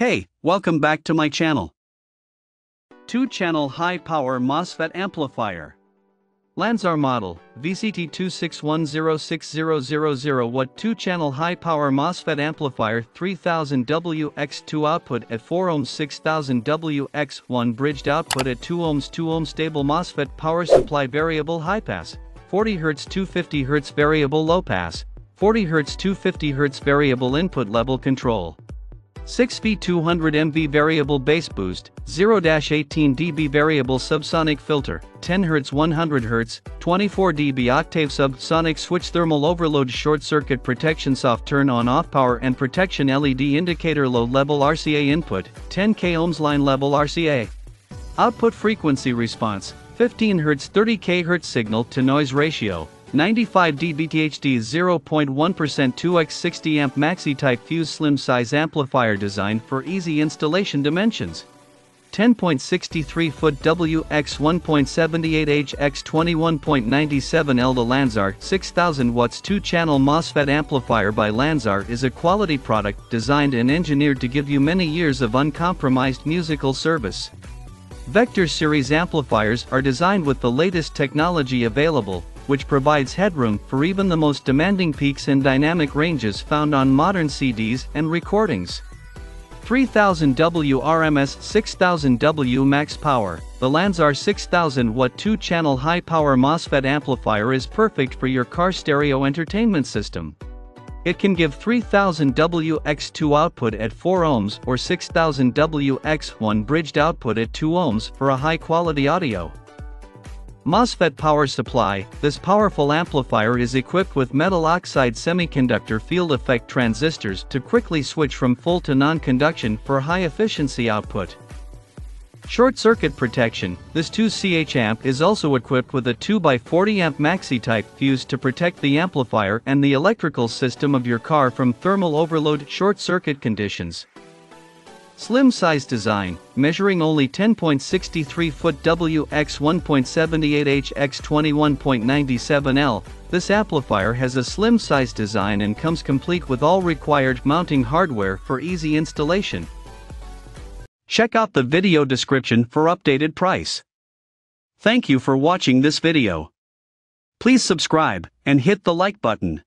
Hey, welcome back to my channel. 2-channel high-power MOSFET amplifier. Lanzar model, VCT26106000W 2-channel high-power MOSFET amplifier 3000W x2 output at 4 ohms 6000W x1 bridged output at 2 ohms 2 ohms stable MOSFET power supply variable high pass, 40 Hz 250 Hz variable low pass, 40 Hz 250 Hz variable input level control. 6V 200 mV variable bass boost, 0-18 dB variable subsonic filter, 10 Hz 100 Hz, 24 dB octave subsonic switch thermal overload short circuit protection soft turn on off power and protection LED indicator low level RCA input, 10k ohms line level RCA. Output frequency response, 15 Hz 30k Hz signal to noise ratio. 95 dBTHD 0.1% 2x 60 amp maxi type fuse slim size amplifier designed for easy installation dimensions. 10.63 foot WX 1.78 H x 21.97 L. The Lanzar 6000 watts 2-channel MOSFET amplifier by Lanzar is a quality product designed and engineered to give you many years of uncompromised musical service. Vector series amplifiers are designed with the latest technology available, which provides headroom for even the most demanding peaks and dynamic ranges found on modern CDs and recordings. 3000W RMS 6000W max power. The Lanzar 6000 watt 2-channel high-power MOSFET amplifier is perfect for your car stereo entertainment system. It can give 3000W x2 output at 4 ohms or 6000W x1 bridged output at 2 ohms for a high-quality audio. MOSFET power supply. This powerful amplifier is equipped with metal oxide semiconductor field effect transistors to quickly switch from full to non-conduction for high efficiency output. Short circuit protection. This 2ch amp is also equipped with a 2x40 amp maxi type fuse to protect the amplifier and the electrical system of your car from thermal overload short circuit conditions. Slim size design, measuring only 10.63 foot WX 1.78 H x 21.97 L, this amplifier has a slim size design and comes complete with all required mounting hardware for easy installation. Check out the video description for updated price. Thank you for watching this video. Please subscribe and hit the like button.